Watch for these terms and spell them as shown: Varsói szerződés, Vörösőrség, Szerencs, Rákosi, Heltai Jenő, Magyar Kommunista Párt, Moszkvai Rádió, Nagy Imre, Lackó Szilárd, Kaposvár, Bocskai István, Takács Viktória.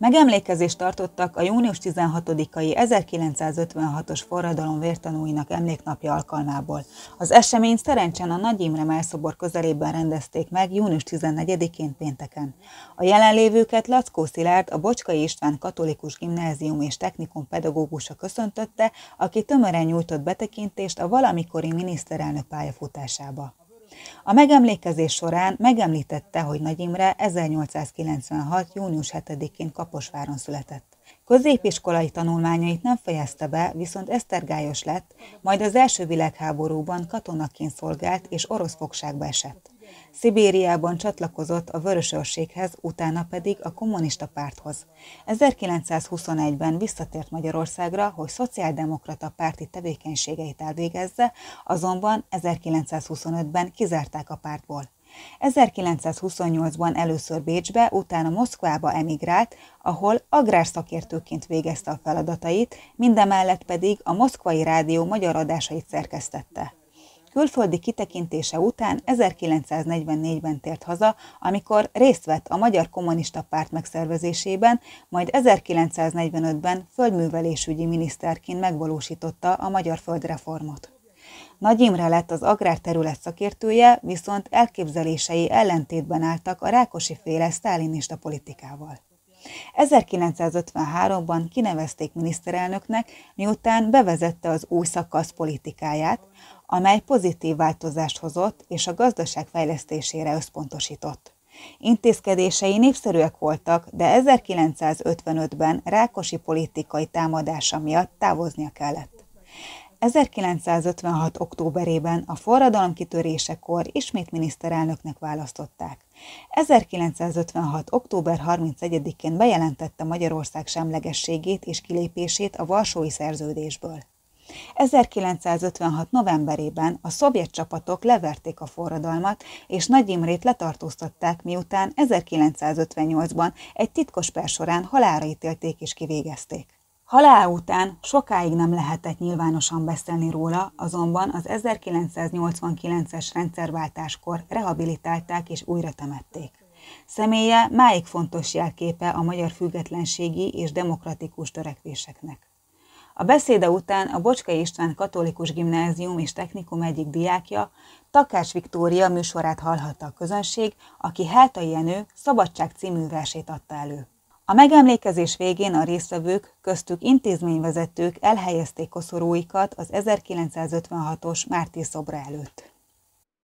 Megemlékezést tartottak a június 16-ai 1956-os forradalom vértanúinak emléknapja alkalmából. Az eseményt Szerencsen a Nagy Imre mellszobor közelében rendezték meg június 14-én pénteken. A jelenlévőket Lackó Szilárd, a Bocskai István katolikus gimnázium és technikum pedagógusa köszöntötte, aki tömören nyújtott betekintést a valamikori miniszterelnök pályafutásába. A megemlékezés során megemlítette, hogy Nagy Imre 1896. június 7-én Kaposváron született. Középiskolai tanulmányait nem fejezte be, viszont esztergályos lett, majd az első világháborúban katonaként szolgált és orosz fogságba esett. Szibériában csatlakozott a Vörösőrséghez, utána pedig a kommunista párthoz. 1921-ben visszatért Magyarországra, hogy szociáldemokrata párti tevékenységeit elvégezze, azonban 1925-ben kizárták a pártból. 1928-ban először Bécsbe, utána Moszkvába emigrált, ahol agrárszakértőként végezte a feladatait, mindemellett pedig a Moszkvai Rádió magyar adásait szerkesztette. Külföldi kitekintése után 1944-ben tért haza, amikor részt vett a Magyar Kommunista Párt megszervezésében, majd 1945-ben földművelésügyi miniszterként megvalósította a magyar földreformot. Nagy Imre lett az agrárterület szakértője, viszont elképzelései ellentétben álltak a Rákosi féle sztálinista politikával. 1953-ban kinevezték miniszterelnöknek, miután bevezette az új szakasz politikáját, amely pozitív változást hozott és a gazdaság fejlesztésére összpontosított. Intézkedései népszerűek voltak, de 1955-ben Rákosi politikai támadása miatt távoznia kellett. 1956. októberében a forradalom kitörésekor ismét miniszterelnöknek választották. 1956. október 31-én bejelentette Magyarország semlegességét és kilépését a Varsói szerződésből. 1956. novemberében a szovjet csapatok leverték a forradalmat, és Nagy Imrét letartóztatták, miután 1958-ban egy titkos per során halálra ítélték és kivégezték. Halál után sokáig nem lehetett nyilvánosan beszélni róla, azonban az 1989-es rendszerváltáskor rehabilitálták és újra temették. Személye máig fontos jelképe a magyar függetlenségi és demokratikus törekvéseknek. A beszéde után a Bocskai István katolikus gimnázium és technikum egyik diákja, Takács Viktória műsorát hallhatta a közönség, aki Heltai Jenő Szabadság című versét adta elő. A megemlékezés végén a résztvevők, köztük intézményvezetők elhelyezték koszorúikat az 1956-os mártír szobra előtt.